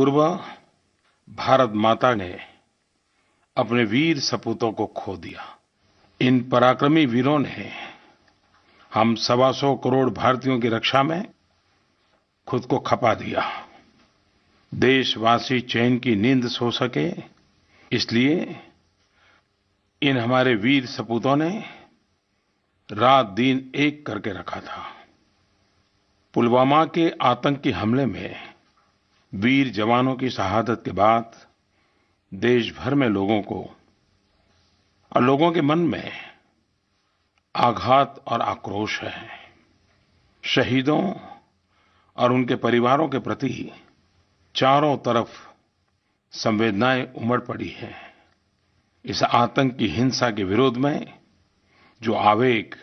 पूर्व भारत माता ने अपने वीर सपूतों को खो दिया। इन पराक्रमी वीरों ने हम 125 करोड़ भारतीयों की रक्षा में खुद को खपा दिया। देशवासी चैन की नींद सो सके, इसलिए इन हमारे वीर सपूतों ने रात दिन एक करके रखा था। पुलवामा के आतंकी हमले में वीर जवानों की शहादत के बाद देश भर में लोगों को और लोगों के मन में आघात और आक्रोश है। शहीदों और उनके परिवारों के प्रति चारों तरफ संवेदनाएं उमड़ पड़ी हैं। इस आतंक की हिंसा के विरोध में जो आवेग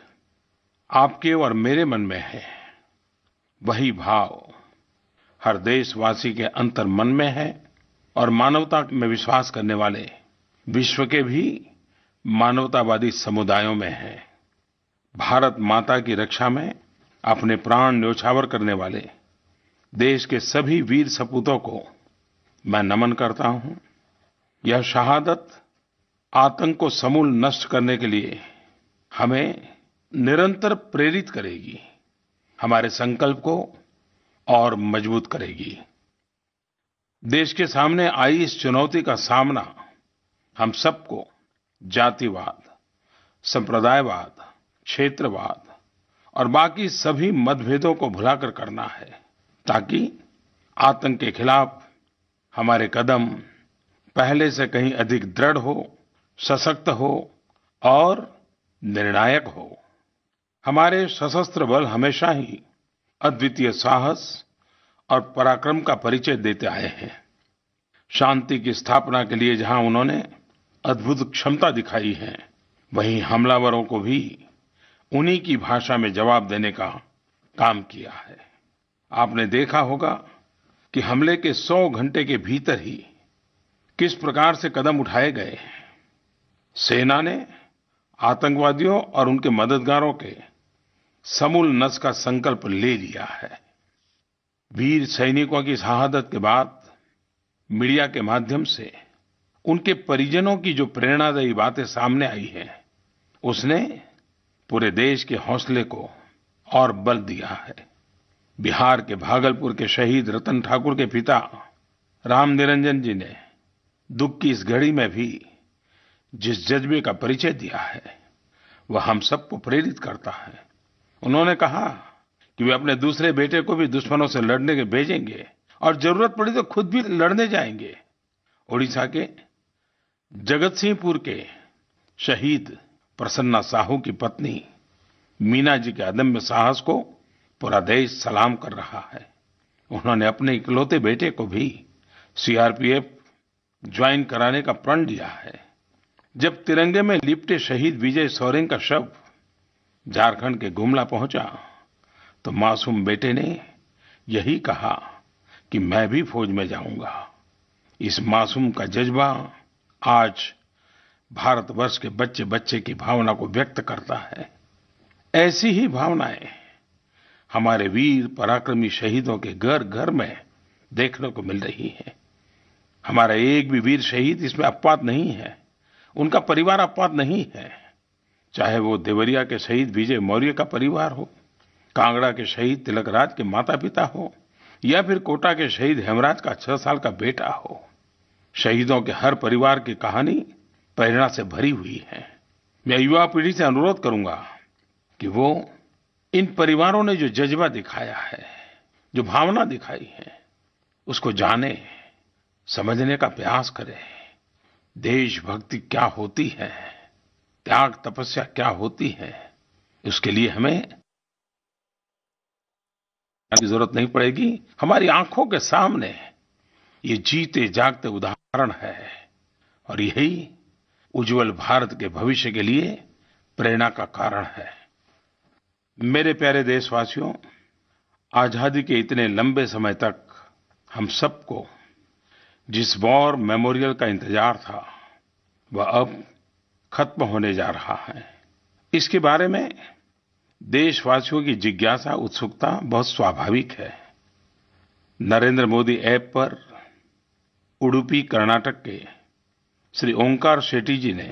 आपके और मेरे मन में है, वही भाव हर देशवासी के अंतर मन में है और मानवता में विश्वास करने वाले विश्व के भी मानवतावादी समुदायों में है। भारत माता की रक्षा में अपने प्राण न्योछावर करने वाले देश के सभी वीर सपूतों को मैं नमन करता हूं। यह शहादत आतंक को समूल नष्ट करने के लिए हमें निरंतर प्रेरित करेगी, हमारे संकल्प को और मजबूत करेगी। देश के सामने आई इस चुनौती का सामना हम सबको जातिवाद, संप्रदायवाद, क्षेत्रवाद और बाकी सभी मतभेदों को भुलाकर करना है, ताकि आतंक के खिलाफ हमारे कदम पहले से कहीं अधिक दृढ़ हो, सशक्त हो और निर्णायक हो। हमारे सशस्त्र बल हमेशा ही अद्वितीय साहस और पराक्रम का परिचय देते आए हैं। शांति की स्थापना के लिए जहां उन्होंने अद्भुत क्षमता दिखाई है, वहीं हमलावरों को भी उन्हीं की भाषा में जवाब देने का काम किया है। आपने देखा होगा कि हमले के 100 घंटे के भीतर ही किस प्रकार से कदम उठाए गए हैं। सेना ने आतंकवादियों और उनके मददगारों के समूल नष्ट का संकल्प ले लिया है। वीर सैनिकों की शहादत के बाद मीडिया के माध्यम से उनके परिजनों की जो प्रेरणादायी बातें सामने आई हैं, उसने पूरे देश के हौसले को और बल दिया है। बिहार के भागलपुर के शहीद रतन ठाकुर के पिता राम निरंजन जी ने दुख की इस घड़ी में भी जिस जज्बे का परिचय दिया है, वह हम सबको प्रेरित करता है। उन्होंने कहा कि वे अपने दूसरे बेटे को भी दुश्मनों से लड़ने के भेजेंगे और जरूरत पड़ी तो खुद भी लड़ने जाएंगे। ओडिशा के जगत सिंहपुर के शहीद प्रसन्ना साहू की पत्नी मीना जी के अदम्य साहस को पूरा देश सलाम कर रहा है। उन्होंने अपने इकलौते बेटे को भी सीआरपीएफ ज्वाइन कराने का प्रण लिया है। जब तिरंगे में लिपटे शहीद विजय सोरेन का शव झारखंड के गुमला पहुंचा, तो मासूम बेटे ने यही कहा कि मैं भी फौज में जाऊंगा। इस मासूम का जज्बा आज भारतवर्ष के बच्चे बच्चे की भावना को व्यक्त करता है। ऐसी ही भावनाएं हमारे वीर पराक्रमी शहीदों के घर घर में देखने को मिल रही है। हमारा एक भी वीर शहीद इसमें अपवाद नहीं है, उनका परिवार अपवाद नहीं है। चाहे वो देवरिया के शहीद विजय मौर्य का परिवार हो, कांगड़ा के शहीद तिलकराज के माता पिता हो, या फिर कोटा के शहीद हेमराज का 6 साल का बेटा हो, शहीदों के हर परिवार की कहानी प्रेरणा से भरी हुई है। मैं युवा पीढ़ी से अनुरोध करूंगा कि वो इन परिवारों ने जो जज्बा दिखाया है, जो भावना दिखाई है, उसको जाने, समझने का प्रयास करें। देशभक्ति क्या होती है, त्याग तपस्या क्या होती है, उसके लिए हमें की जरूरत नहीं पड़ेगी। हमारी आंखों के सामने ये जीते जागते उदाहरण है और यही उज्जवल भारत के भविष्य के लिए प्रेरणा का कारण है। मेरे प्यारे देशवासियों, आज़ादी के इतने लंबे समय तक हम सबको जिस वॉर मेमोरियल का इंतजार था, वह अब खत्म होने जा रहा है। इसके बारे में देशवासियों की जिज्ञासा, उत्सुकता बहुत स्वाभाविक है। नरेंद्र मोदी ऐप पर उडुपी कर्नाटक के श्री ओंकार शेट्टी जी ने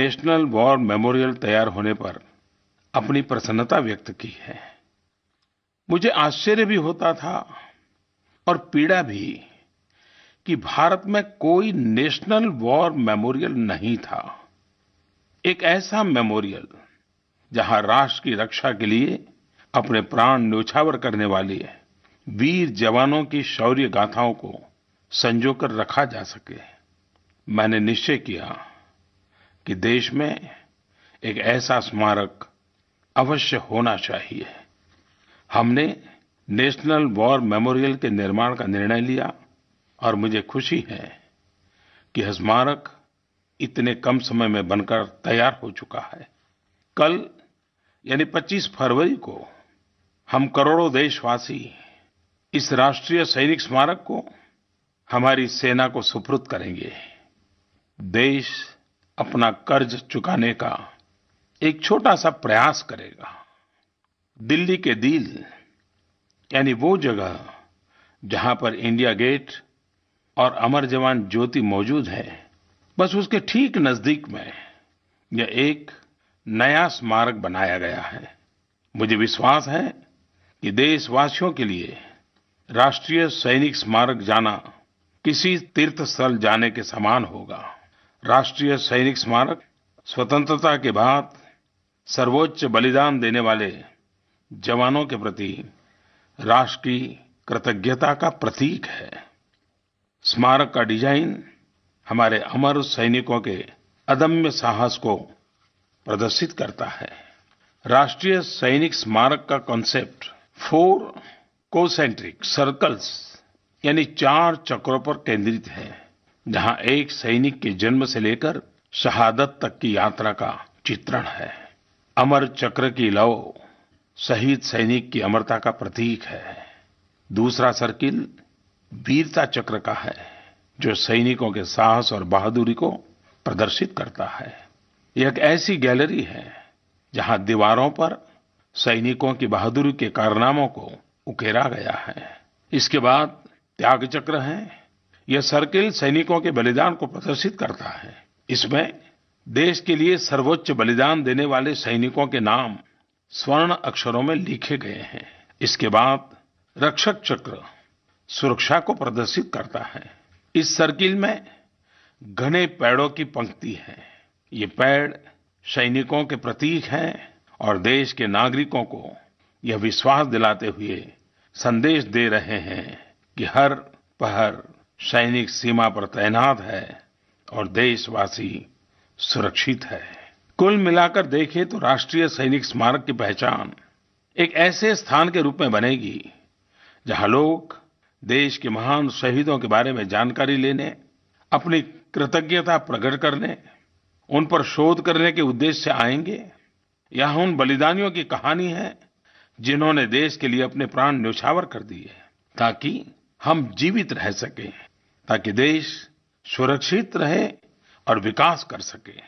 नेशनल वॉर मेमोरियल तैयार होने पर अपनी प्रसन्नता व्यक्त की है। मुझे आश्चर्य भी होता था और पीड़ा भी कि भारत में कोई नेशनल वॉर मेमोरियल नहीं था। एक ऐसा मेमोरियल जहां राष्ट्र की रक्षा के लिए अपने प्राण न्योछावर करने वाले वीर जवानों की शौर्य गाथाओं को संजोकर रखा जा सके। मैंने निश्चय किया कि देश में एक ऐसा स्मारक अवश्य होना चाहिए। हमने नेशनल वॉर मेमोरियल के निर्माण का निर्णय लिया और मुझे खुशी है कि यह स्मारक इतने कम समय में बनकर तैयार हो चुका है। कल यानी 25 फरवरी को हम करोड़ों देशवासी इस राष्ट्रीय सैनिक स्मारक को हमारी सेना को सुपुर्द करेंगे। देश अपना कर्ज चुकाने का एक छोटा सा प्रयास करेगा। दिल्ली के दिल यानी वो जगह जहां पर इंडिया गेट और अमर जवान ज्योति मौजूद है, बस उसके ठीक नजदीक में यह एक नया स्मारक बनाया गया है। मुझे विश्वास है कि देशवासियों के लिए राष्ट्रीय सैनिक स्मारक जाना किसी तीर्थ स्थल जाने के समान होगा। राष्ट्रीय सैनिक स्मारक स्वतंत्रता के बाद सर्वोच्च बलिदान देने वाले जवानों के प्रति राष्ट्र की कृतज्ञता का प्रतीक है। स्मारक का डिजाइन हमारे अमर सैनिकों के अदम्य साहस को प्रदर्शित करता है। राष्ट्रीय सैनिक स्मारक का कॉन्सेप्ट 4 कोसेंट्रिक सर्कल्स यानी 4 चक्रों पर केंद्रित है, जहां एक सैनिक के जन्म से लेकर शहादत तक की यात्रा का चित्रण है। अमर चक्र की लौ शहीद सैनिक की अमरता का प्रतीक है। दूसरा सर्किल वीरता चक्र का है, जो सैनिकों के साहस और बहादुरी को प्रदर्शित करता है। यह एक ऐसी गैलरी है जहां दीवारों पर सैनिकों की बहादुरी के कारनामों को उकेरा गया है। इसके बाद त्याग चक्र है। यह सर्किल सैनिकों के बलिदान को प्रदर्शित करता है। इसमें देश के लिए सर्वोच्च बलिदान देने वाले सैनिकों के नाम स्वर्ण अक्षरों में लिखे गए हैं। इसके बाद रक्षक चक्र सुरक्षा को प्रदर्शित करता है। इस सर्किल में घने पेड़ों की पंक्ति है। ये पेड़ सैनिकों के प्रतीक हैं और देश के नागरिकों को यह विश्वास दिलाते हुए संदेश दे रहे हैं कि हर पहर सैनिक सीमा पर तैनात है और देशवासी सुरक्षित है। कुल मिलाकर देखें तो राष्ट्रीय सैनिक स्मारक की पहचान एक ऐसे स्थान के रूप में बनेगी जहां लोग देश के महान शहीदों के बारे में जानकारी लेने, अपनी कृतज्ञता प्रकट करने, उन पर शोध करने के उद्देश्य से आएंगे। यह उन बलिदानियों की कहानी है जिन्होंने देश के लिए अपने प्राण न्योछावर कर दिए ताकि हम जीवित रह सकें, ताकि देश सुरक्षित रहे और विकास कर सके।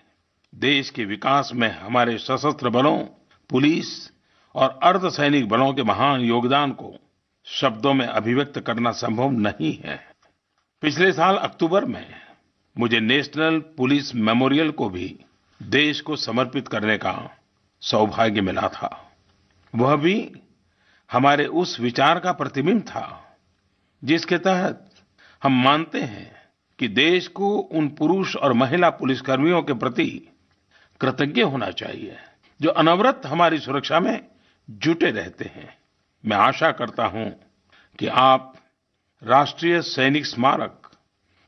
देश के विकास में हमारे सशस्त्र बलों, पुलिस और अर्धसैनिक बलों के महान योगदान को शब्दों में अभिव्यक्त करना संभव नहीं है। पिछले साल अक्टूबर में मुझे नेशनल पुलिस मेमोरियल को भी देश को समर्पित करने का सौभाग्य मिला था। वह भी हमारे उस विचार का प्रतिबिंब था जिसके तहत हम मानते हैं कि देश को उन पुरुष और महिला पुलिसकर्मियों के प्रति कृतज्ञ होना चाहिए जो अनवरत हमारी सुरक्षा में जुटे रहते हैं। मैं आशा करता हूं कि आप राष्ट्रीय सैनिक स्मारक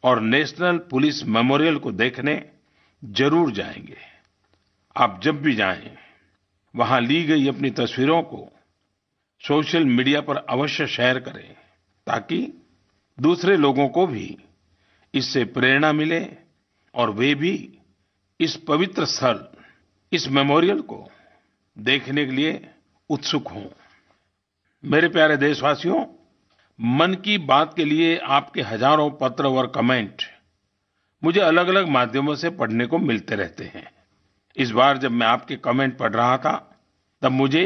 और नेशनल पुलिस मेमोरियल को देखने जरूर जाएंगे। आप जब भी जाएं, वहां ली गई अपनी तस्वीरों को सोशल मीडिया पर अवश्य शेयर करें ताकि दूसरे लोगों को भी इससे प्रेरणा मिले और वे भी इस पवित्र स्थल, इस मेमोरियल को देखने के लिए उत्सुक हों। मेरे प्यारे देशवासियों, मन की बात के लिए आपके हजारों पत्र और कमेंट मुझे अलग अलग माध्यमों से पढ़ने को मिलते रहते हैं। इस बार जब मैं आपके कमेंट पढ़ रहा था तब मुझे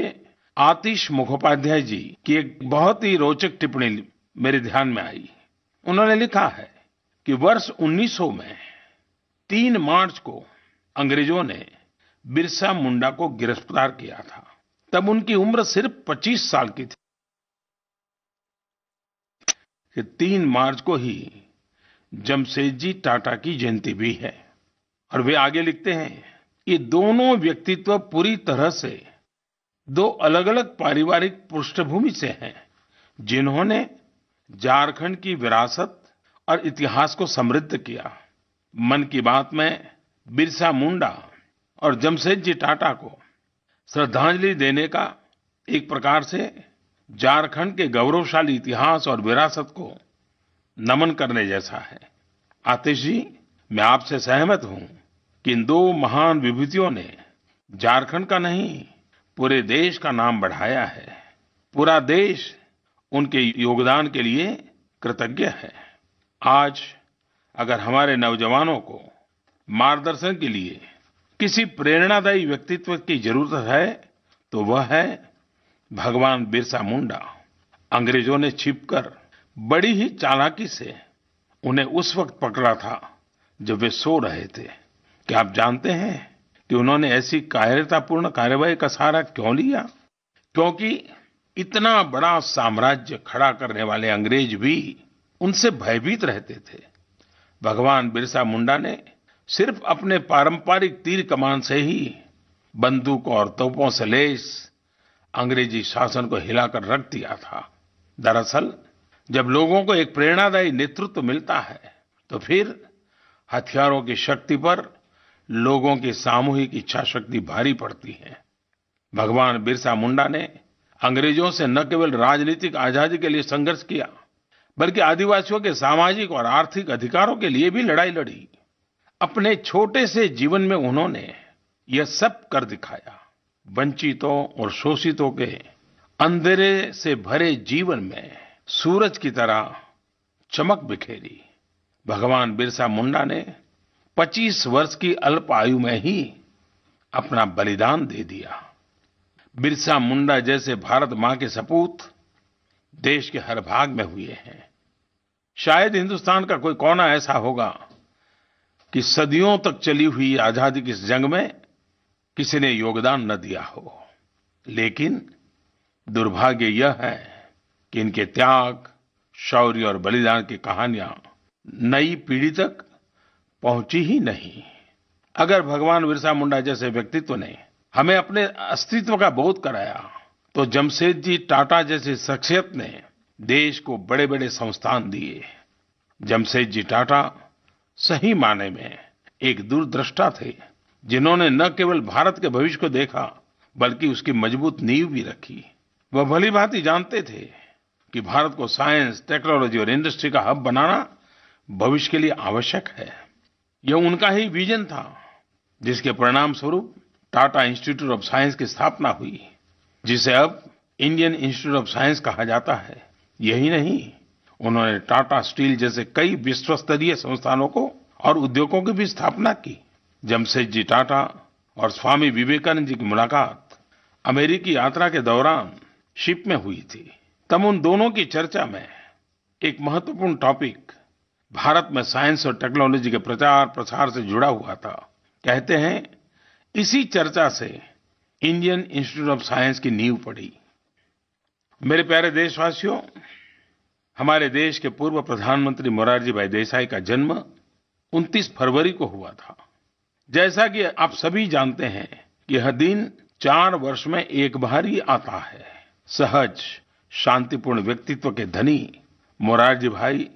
आतिश मुखोपाध्याय जी की एक बहुत ही रोचक टिप्पणी मेरे ध्यान में आई। उन्होंने लिखा है कि वर्ष 1900 में 3 मार्च को अंग्रेजों ने बिरसा मुंडा को गिरफ्तार किया था। तब उनकी उम्र सिर्फ 25 साल की थी कि 3 मार्च को ही जमशेद जी टाटा की जयंती भी है। और वे आगे लिखते हैं, ये दोनों व्यक्तित्व पूरी तरह से 2 अलग अलग पारिवारिक पृष्ठभूमि से हैं, जिन्होंने झारखंड की विरासत और इतिहास को समृद्ध किया। मन की बात में बिरसा मुंडा और जमशेद जी टाटा को श्रद्धांजलि देने का एक प्रकार से झारखंड के गौरवशाली इतिहास और विरासत को नमन करने जैसा है। आतिश जी, मैं आपसे सहमत हूं कि इन 2 महान विभूतियों ने झारखंड का नहीं पूरे देश का नाम बढ़ाया है। पूरा देश उनके योगदान के लिए कृतज्ञ है। आज अगर हमारे नौजवानों को मार्गदर्शन के लिए किसी प्रेरणादायी व्यक्तित्व की जरूरत है तो वह है भगवान बिरसा मुंडा। अंग्रेजों ने छिपकर बड़ी ही चालाकी से उन्हें उस वक्त पकड़ा था जब वे सो रहे थे। क्या आप जानते हैं कि उन्होंने ऐसी कायरतापूर्ण कार्रवाई का सहारा क्यों लिया? क्योंकि इतना बड़ा साम्राज्य खड़ा करने वाले अंग्रेज भी उनसे भयभीत रहते थे। भगवान बिरसा मुंडा ने सिर्फ अपने पारंपरिक तीर कमान से ही बंदूक और तोपों से लैस अंग्रेजी शासन को हिलाकर रख दिया था। दरअसल जब लोगों को एक प्रेरणादायी नेतृत्व मिलता है तो फिर हथियारों की शक्ति पर लोगों की सामूहिक इच्छा शक्ति भारी पड़ती है। भगवान बिरसा मुंडा ने अंग्रेजों से न केवल राजनीतिक आजादी के लिए संघर्ष किया, बल्कि आदिवासियों के सामाजिक और आर्थिक अधिकारों के लिए भी लड़ाई लड़ी। अपने छोटे से जीवन में उन्होंने यह सब कर दिखाया। वंचितों और शोषितों के अंधेरे से भरे जीवन में सूरज की तरह चमक बिखेरी। भगवान बिरसा मुंडा ने 25 वर्ष की अल्प आयु में ही अपना बलिदान दे दिया। बिरसा मुंडा जैसे भारत मां के सपूत देश के हर भाग में हुए हैं। शायद हिंदुस्तान का कोई कोना ऐसा होगा कि सदियों तक चली हुई आजादी की इस जंग में किसी ने योगदान न दिया हो। लेकिन दुर्भाग्य यह है कि इनके त्याग, शौर्य और बलिदान की कहानियां नई पीढ़ी तक पहुंची ही नहीं। अगर भगवान बिरसा मुंडा जैसे व्यक्तित्व ने हमें अपने अस्तित्व का बोध कराया तो जमशेद जी टाटा जैसी शख्सियत ने देश को बड़े बड़े संस्थान दिए। जमशेद जी टाटा सही माने में एक दूरदृष्टा थे, जिन्होंने न केवल भारत के भविष्य को देखा बल्कि उसकी मजबूत नींव भी रखी। वह भली भांति जानते थे कि भारत को साइंस, टेक्नोलॉजी और इंडस्ट्री का हब बनाना भविष्य के लिए आवश्यक है। यह उनका ही विजन था, जिसके परिणाम स्वरूप टाटा इंस्टीट्यूट ऑफ साइंस की स्थापना हुई, जिसे अब इंडियन इंस्टीट्यूट ऑफ साइंस कहा जाता है। यही नहीं, उन्होंने टाटा स्टील जैसे कई विश्व स्तरीय संस्थानों को और उद्योगों की भी स्थापना की। जमशेद जी टाटा और स्वामी विवेकानंद जी की मुलाकात अमेरिकी यात्रा के दौरान शिप में हुई थी। तब उन दोनों की चर्चा में एक महत्वपूर्ण टॉपिक भारत में साइंस और टेक्नोलॉजी के प्रचार प्रसार से जुड़ा हुआ था। कहते हैं इसी चर्चा से इंडियन इंस्टीट्यूट ऑफ साइंस की नींव पड़ी। मेरे प्यारे देशवासियों, हमारे देश के पूर्व प्रधानमंत्री मोरारजी भाई देसाई का जन्म 29 फरवरी को हुआ था। जैसा कि आप सभी जानते हैं कि यह दिन 4 वर्ष में एक बार ही आता है। सहज, शांतिपूर्ण व्यक्तित्व के धनी मोरारजी भाई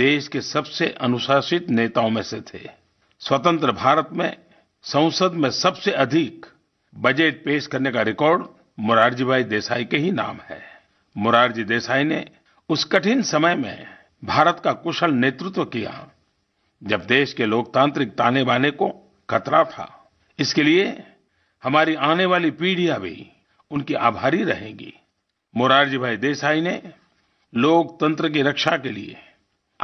देश के सबसे अनुशासित नेताओं में से थे। स्वतंत्र भारत में संसद में सबसे अधिक बजट पेश करने का रिकॉर्ड मोरारजी भाई देसाई के ही नाम है। मोरारजी देसाई ने उस कठिन समय में भारत का कुशल नेतृत्व किया, जब देश के लोकतांत्रिक ताने बाने को खतरा था। इसके लिए हमारी आने वाली पीढ़ियां भी उनकी आभारी रहेंगी। मोरारजी भाई देसाई ने लोकतंत्र की रक्षा के लिए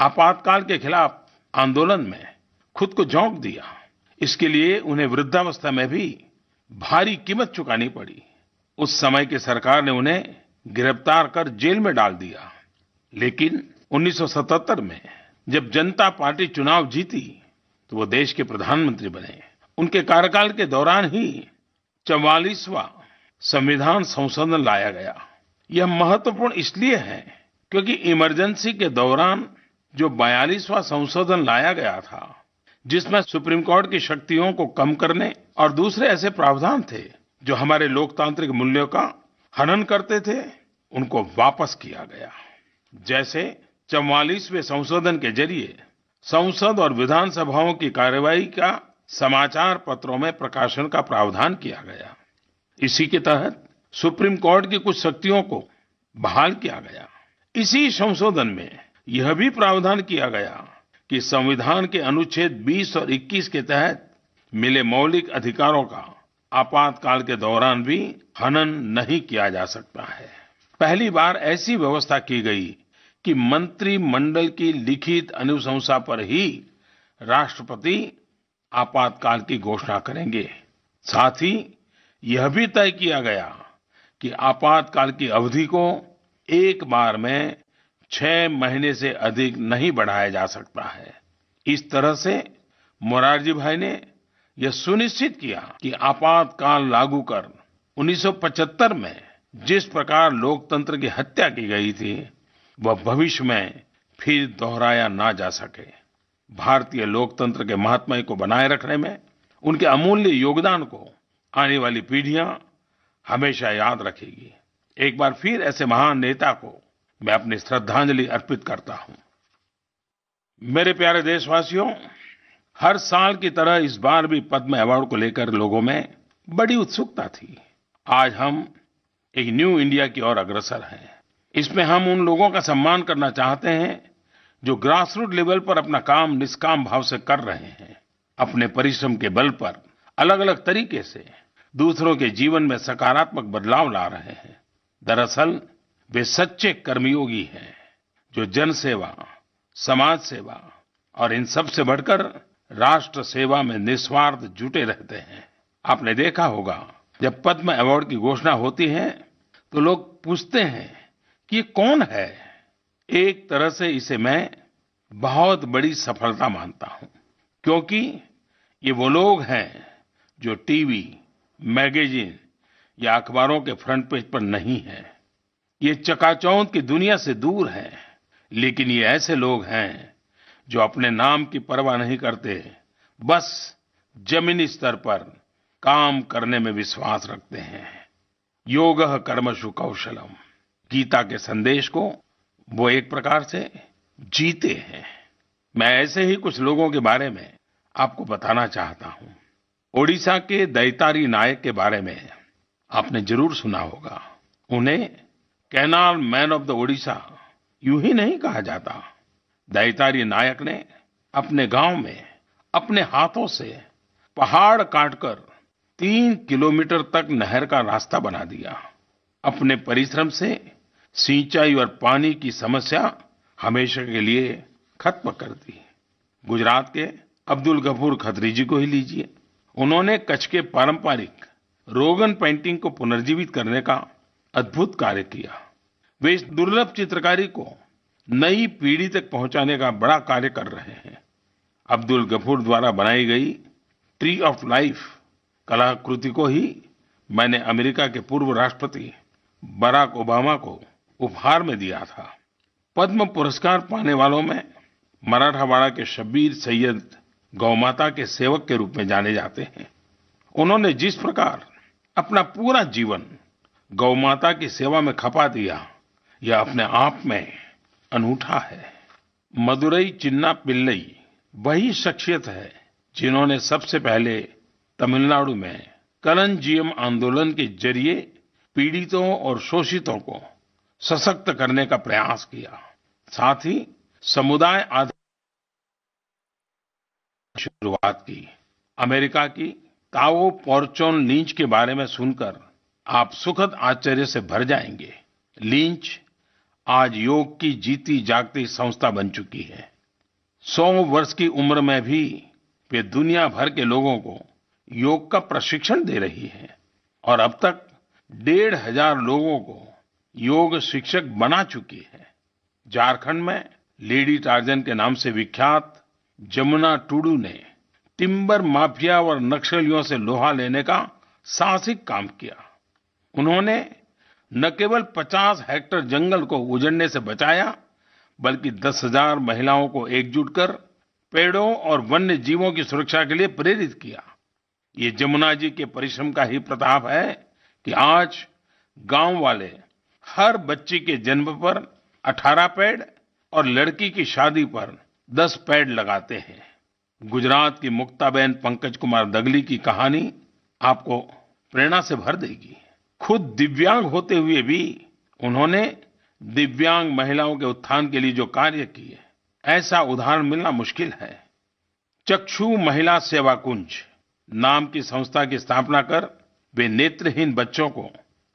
आपातकाल के खिलाफ आंदोलन में खुद को झोंक दिया। इसके लिए उन्हें वृद्धावस्था में भी भारी कीमत चुकानी पड़ी। उस समय की सरकार ने उन्हें गिरफ्तार कर जेल में डाल दिया। लेकिन 1977 में जब जनता पार्टी चुनाव जीती तो वो देश के प्रधानमंत्री बने। उनके कार्यकाल के दौरान ही 44वां संविधान संशोधन लाया गया। यह महत्वपूर्ण इसलिए है क्योंकि इमरजेंसी के दौरान जो 42वां संशोधन लाया गया था, जिसमें सुप्रीम कोर्ट की शक्तियों को कम करने और दूसरे ऐसे प्रावधान थे जो हमारे लोकतांत्रिक मूल्यों का हनन करते थे, उनको वापस किया गया। जैसे 44वें संशोधन के जरिए संसद और विधानसभाओं की कार्यवाही का समाचार पत्रों में प्रकाशन का प्रावधान किया गया। इसी के तहत सुप्रीम कोर्ट की कुछ शक्तियों को बहाल किया गया। इसी संशोधन में यह भी प्रावधान किया गया कि संविधान के अनुच्छेद 20 और 21 के तहत मिले मौलिक अधिकारों का आपातकाल के दौरान भी हनन नहीं किया जा सकता है। पहली बार ऐसी व्यवस्था की गई कि मंत्रिमंडल की लिखित अनुशंसा पर ही राष्ट्रपति आपातकाल की घोषणा करेंगे। साथ ही यह भी तय किया गया कि आपातकाल की अवधि को एक बार में 6 महीने से अधिक नहीं बढ़ाया जा सकता है। इस तरह से मोरारजी भाई ने यह सुनिश्चित किया कि आपातकाल लागू कर 1975 में जिस प्रकार लोकतंत्र की हत्या की गई थी वह भविष्य में फिर दोहराया ना जा सके। भारतीय लोकतंत्र के महात्म्य को बनाए रखने में उनके अमूल्य योगदान को आने वाली पीढ़ियां हमेशा याद रखेगी। एक बार फिर ऐसे महान नेता को मैं अपनी श्रद्धांजलि अर्पित करता हूं। मेरे प्यारे देशवासियों, हर साल की तरह इस बार भी पद्म अवार्ड को लेकर लोगों में बड़ी उत्सुकता थी। आज हम एक न्यू इंडिया की ओर अग्रसर हैं। इसमें हम उन लोगों का सम्मान करना चाहते हैं जो ग्रासरूट लेवल पर अपना काम निष्काम भाव से कर रहे हैं, अपने परिश्रम के बल पर अलग अलग तरीके से दूसरों के जीवन में सकारात्मक बदलाव ला रहे हैं। दरअसल वे सच्चे कर्मयोगी हैं जो जन सेवा, समाज सेवा और इन सब से बढ़कर राष्ट्र सेवा में निस्वार्थ जुटे रहते हैं। आपने देखा होगा जब पद्म अवार्ड की घोषणा होती है तो लोग पूछते हैं कि ये कौन है। एक तरह से इसे मैं बहुत बड़ी सफलता मानता हूं क्योंकि ये वो लोग हैं जो टीवी, मैगजीन या अखबारों के फ्रंट पेज पर नहीं हैं। ये चकाचौंध की दुनिया से दूर हैं, लेकिन ये ऐसे लोग हैं जो अपने नाम की परवाह नहीं करते, बस जमीनी स्तर पर काम करने में विश्वास रखते हैं। योगः कर्मसु कौशलम्, गीता के संदेश को वो एक प्रकार से जीते हैं। मैं ऐसे ही कुछ लोगों के बारे में आपको बताना चाहता हूं। ओडिशा के दैतारी नायक के बारे में आपने जरूर सुना होगा। उन्हें canal man of the Odisha यूं ही नहीं कहा जाता। दैतारी नायक ने अपने गांव में अपने हाथों से पहाड़ काटकर 3 किलोमीटर तक नहर का रास्ता बना दिया। अपने परिश्रम से सिंचाई और पानी की समस्या हमेशा के लिए खत्म कर दी। गुजरात के अब्दुल गफूर खत्री जी को ही लीजिए। उन्होंने कच्छ के पारंपरिक रोगन पेंटिंग को पुनर्जीवित करने का अद्भुत कार्य किया। वे इस दुर्लभ चित्रकारी को नई पीढ़ी तक पहुंचाने का बड़ा कार्य कर रहे हैं। अब्दुल गफूर द्वारा बनाई गई ट्री ऑफ लाइफ कलाकृति को ही मैंने अमेरिका के पूर्व राष्ट्रपति बराक ओबामा को उपहार में दिया था। पद्म पुरस्कार पाने वालों में मराठवाड़ा के शब्बीर सैयद गौमाता के सेवक के रूप में जाने जाते हैं। उन्होंने जिस प्रकार अपना पूरा जीवन गौमाता की सेवा में खपा दिया, यह अपने आप में अनूठा है। मदुरई चिन्ना पिल्लई वही शख्सियत है जिन्होंने सबसे पहले तमिलनाडु में करन जीएम आंदोलन के जरिए पीड़ितों और शोषितों को सशक्त करने का प्रयास किया। साथ ही समुदाय आधारित शुरुआत की। अमेरिका की काओ पोर्चेन लिंच के बारे में सुनकर आप सुखद आश्चर्य से भर जाएंगे। लिंच आज योग की जीती जागती संस्था बन चुकी है। 100 वर्ष की उम्र में भी वे दुनिया भर के लोगों को योग का प्रशिक्षण दे रही है और अब तक 1,500 लोगों को योग शिक्षक बना चुकी है। झारखंड में लेडी टार्जन के नाम से विख्यात जमुना टुडू ने टिम्बर माफिया और नक्सलियों से लोहा लेने का साहसिक काम किया। उन्होंने न केवल 50 हेक्टेयर जंगल को उजड़ने से बचाया, बल्कि 10,000 महिलाओं को एकजुट कर पेड़ों और वन्य जीवों की सुरक्षा के लिए प्रेरित किया। ये जमुना जी के परिश्रम का ही प्रताप है कि आज गांव वाले हर बच्ची के जन्म पर 18 पेड़ और लड़की की शादी पर 10 पेड़ लगाते हैं। गुजरात की मुक्ताबेन पंकज कुमार दगली की कहानी आपको प्रेरणा से भर देगी। खुद दिव्यांग होते हुए भी उन्होंने दिव्यांग महिलाओं के उत्थान के लिए जो कार्य किए, ऐसा उदाहरण मिलना मुश्किल है। चक्षु महिला सेवा कुंज नाम की संस्था की स्थापना कर वे नेत्रहीन बच्चों को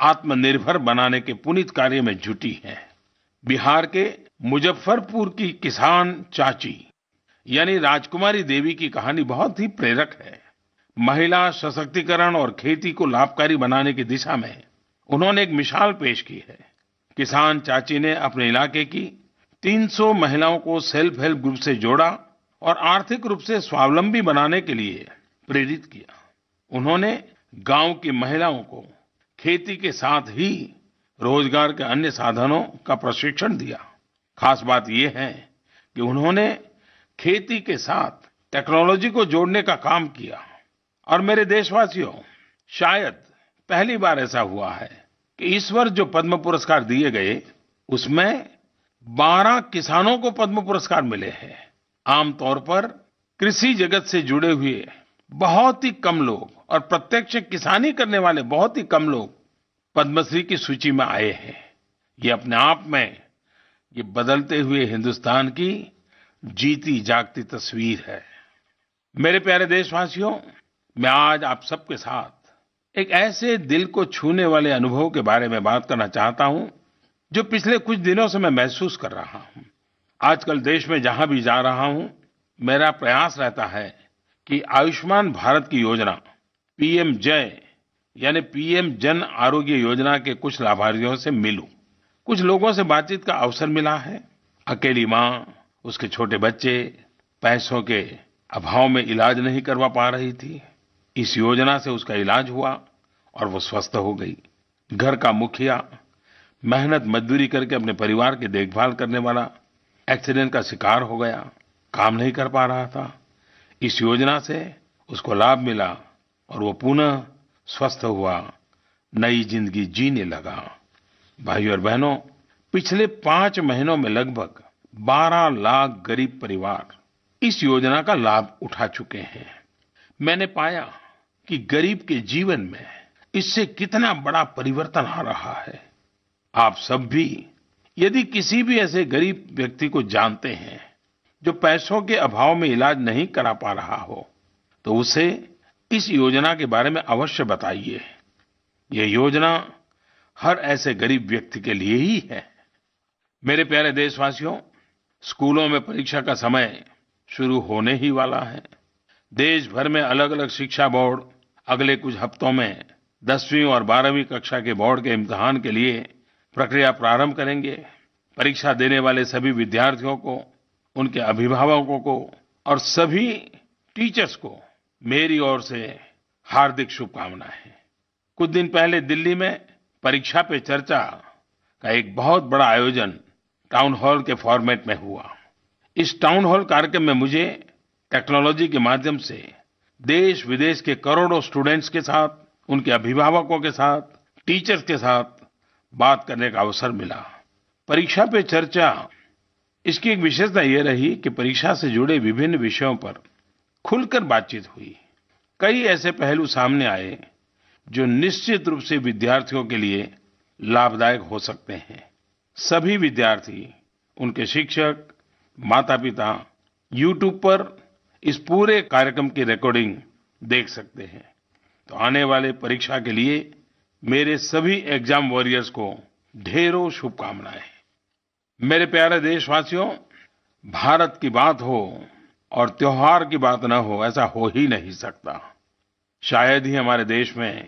आत्मनिर्भर बनाने के पुनीत कार्य में जुटी हैं। बिहार के मुजफ्फरपुर की किसान चाची यानी राजकुमारी देवी की कहानी बहुत ही प्रेरक है। महिला सशक्तिकरण और खेती को लाभकारी बनाने की दिशा में उन्होंने एक मिसाल पेश की है। किसान चाची ने अपने इलाके की 300 महिलाओं को सेल्फ हेल्प ग्रुप से जोड़ा और आर्थिक रूप से स्वावलंबी बनाने के लिए प्रेरित किया। उन्होंने गांव की महिलाओं को खेती के साथ ही रोजगार के अन्य साधनों का प्रशिक्षण दिया। खास बात यह है कि उन्होंने खेती के साथ टेक्नोलॉजी को जोड़ने का काम किया। और मेरे देशवासियों, शायद पहली बार ऐसा हुआ है कि इस वर्ष जो पद्म पुरस्कार दिए गए उसमें 12 किसानों को पद्म पुरस्कार मिले हैं। आमतौर पर कृषि जगत से जुड़े हुए बहुत ही कम लोग और प्रत्यक्ष किसानी करने वाले बहुत ही कम लोग पद्मश्री की सूची में आए हैं। ये अपने आप में ये बदलते हुए हिंदुस्तान की जीती जागती तस्वीर है। मेरे प्यारे देशवासियों, मैं आज आप सबके साथ एक ऐसे दिल को छूने वाले अनुभव के बारे में बात करना चाहता हूं जो पिछले कुछ दिनों से मैं महसूस कर रहा हूं। आजकल देश में जहां भी जा रहा हूं, मेरा प्रयास रहता है कि आयुष्मान भारत की योजना पीएम जय यानी पीएम जन आरोग्य योजना के कुछ लाभार्थियों से मिलूं। कुछ लोगों से बातचीत का अवसर मिला है। अकेली माँ, उसके छोटे बच्चे पैसों के अभाव में इलाज नहीं करवा पा रही थी। इस योजना से उसका इलाज हुआ और वो स्वस्थ हो गई। घर का मुखिया, मेहनत मजदूरी करके अपने परिवार की देखभाल करने वाला, एक्सीडेंट का शिकार हो गया, काम नहीं कर पा रहा था। इस योजना से उसको लाभ मिला और वो पुनः स्वस्थ हुआ, नई जिंदगी जीने लगा। भाइयों और बहनों, पिछले 5 महीनों में लगभग 12 लाख गरीब परिवार इस योजना का लाभ उठा चुके हैं। मैंने पाया कि गरीब के जीवन में इससे कितना बड़ा परिवर्तन आ रहा है। आप सब भी यदि किसी भी ऐसे गरीब व्यक्ति को जानते हैं जो पैसों के अभाव में इलाज नहीं करा पा रहा हो, तो उसे इस योजना के बारे में अवश्य बताइए। यह योजना हर ऐसे गरीब व्यक्ति के लिए ही है। मेरे प्यारे देशवासियों, स्कूलों में परीक्षा का समय शुरू होने ही वाला है। देश भर में अलग अलग शिक्षा बोर्ड अगले कुछ हफ्तों में 10वीं और 12वीं कक्षा के बोर्ड के इम्तिहान के लिए प्रक्रिया प्रारंभ करेंगे। परीक्षा देने वाले सभी विद्यार्थियों को, उनके अभिभावकों को और सभी टीचर्स को मेरी ओर से हार्दिक शुभकामनाएं। कुछ दिन पहले दिल्ली में परीक्षा पे चर्चा का एक बहुत बड़ा आयोजन टाउन हॉल के फॉर्मेट में हुआ। इस टाउन हॉल कार्यक्रम में मुझे टेक्नोलॉजी के माध्यम से देश विदेश के करोड़ों स्टूडेंट्स के साथ, उनके अभिभावकों के साथ, टीचर्स के साथ बात करने का अवसर मिला। परीक्षा पे चर्चा, इसकी एक विशेषता ये रही कि परीक्षा से जुड़े विभिन्न विषयों पर खुलकर बातचीत हुई। कई ऐसे पहलू सामने आए जो निश्चित रूप से विद्यार्थियों के लिए लाभदायक हो सकते हैं। सभी विद्यार्थी, उनके शिक्षक, माता पिता YouTube पर इस पूरे कार्यक्रम की रिकॉर्डिंग देख सकते हैं। तो आने वाले परीक्षा के लिए मेरे सभी एग्जाम वॉरियर्स को ढेरों शुभकामनाएं। मेरे प्यारे देशवासियों, भारत की बात हो और त्योहार की बात ना हो, ऐसा हो ही नहीं सकता। शायद ही हमारे देश में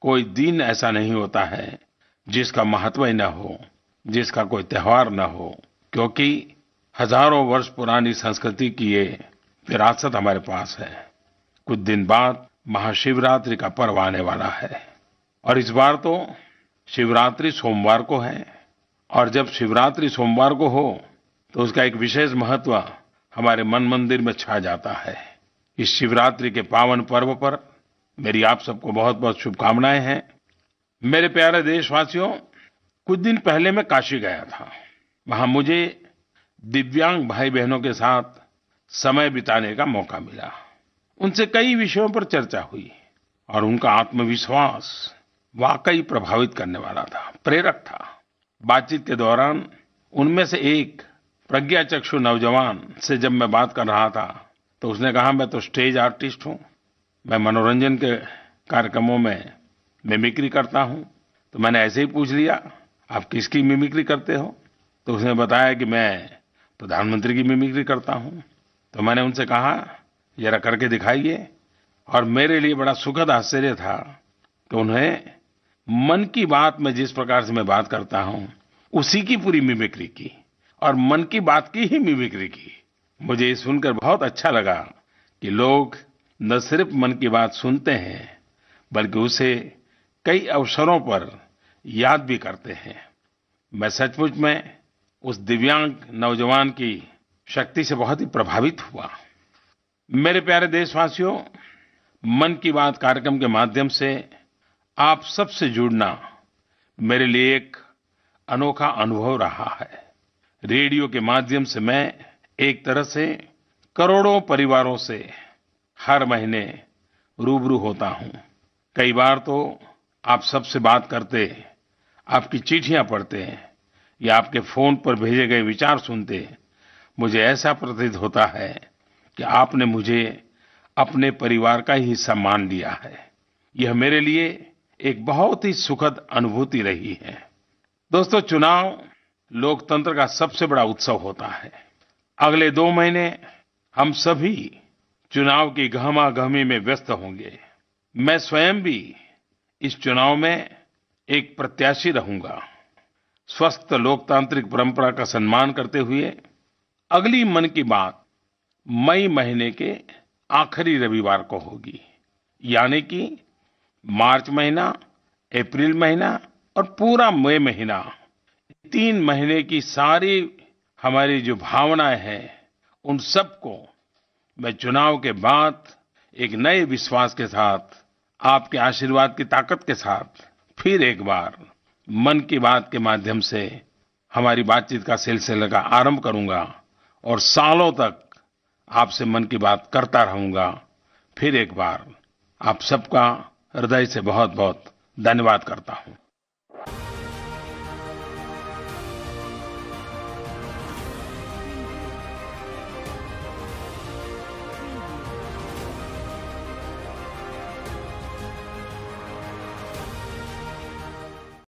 कोई दिन ऐसा नहीं होता है जिसका महत्व ही ना हो, जिसका कोई त्योहार ना हो, क्योंकि हजारों वर्ष पुरानी संस्कृति की ये विरासत हमारे पास है। कुछ दिन बाद महाशिवरात्रि का पर्व आने वाला है और इस बार तो शिवरात्रि सोमवार को है और जब शिवरात्रि सोमवार को हो तो उसका एक विशेष महत्व हमारे मन मंदिर में छा जाता है। इस शिवरात्रि के पावन पर्व पर मेरी आप सबको बहुत बहुत शुभकामनाएं हैं। मेरे प्यारे देशवासियों, कुछ दिन पहले मैं काशी गया था। वहां मुझे दिव्यांग भाई बहनों के साथ समय बिताने का मौका मिला। उनसे कई विषयों पर चर्चा हुई और उनका आत्मविश्वास वाकई प्रभावित करने वाला था, प्रेरक था। बातचीत के दौरान उनमें से एक प्रज्ञाचक्षु नौजवान से जब मैं बात कर रहा था तो उसने कहा, मैं तो स्टेज आर्टिस्ट हूँ, मैं मनोरंजन के कार्यक्रमों में मिमिक्री करता हूँ। तो मैंने ऐसे ही पूछ लिया, आप किसकी मिमिक्री करते हो? तो उसने बताया कि मैं प्रधानमंत्री की मिमिक्री करता हूँ। तो मैंने उनसे कहा, जरा करके दिखाइए। और मेरे लिए बड़ा सुखद आश्चर्य था कि उन्हें मन की बात में जिस प्रकार से मैं बात करता हूँ उसी की पूरी मिमिक्री की और मन की बात की ही मिमिक्री की। मुझे ये सुनकर बहुत अच्छा लगा कि लोग न सिर्फ मन की बात सुनते हैं बल्कि उसे कई अवसरों पर याद भी करते हैं। मैं सचमुच में उस दिव्यांग नौजवान की शक्ति से बहुत ही प्रभावित हुआ। मेरे प्यारे देशवासियों, मन की बात कार्यक्रम के माध्यम से आप सबसे जुड़ना मेरे लिए एक अनोखा अनुभव रहा है। रेडियो के माध्यम से मैं एक तरह से करोड़ों परिवारों से हर महीने रूबरू होता हूँ। कई बार तो आप सबसे बात करते, आपकी चिट्ठियाँ पढ़ते या आपके फ़ोन पर भेजे गए विचार सुनते मुझे ऐसा प्रतीत होता है कि आपने मुझे अपने परिवार का ही हिस्सा मान लिया है। यह मेरे लिए एक बहुत ही सुखद अनुभूति रही है। दोस्तों, चुनाव लोकतंत्र का सबसे बड़ा उत्सव होता है। अगले 2 महीने हम सभी चुनाव की गहमागहमी में व्यस्त होंगे। मैं स्वयं भी इस चुनाव में एक प्रत्याशी रहूंगा। स्वस्थ लोकतांत्रिक परंपरा का सम्मान करते हुए अगली मन की बात मई महीने के आखिरी रविवार को होगी, यानी कि मार्च महीना, अप्रैल महीना और पूरा मई महीना, 3 महीने की सारी हमारी जो भावनाएं हैं उन सबको मैं चुनाव के बाद एक नए विश्वास के साथ, आपके आशीर्वाद की ताकत के साथ फिर एक बार मन की बात के माध्यम से हमारी बातचीत का सिलसिला का आरंभ करूंगा और सालों तक आपसे मन की बात करता रहूंगा। फिर एक बार आप सबका हृदय से बहुत बहुत धन्यवाद करता हूं।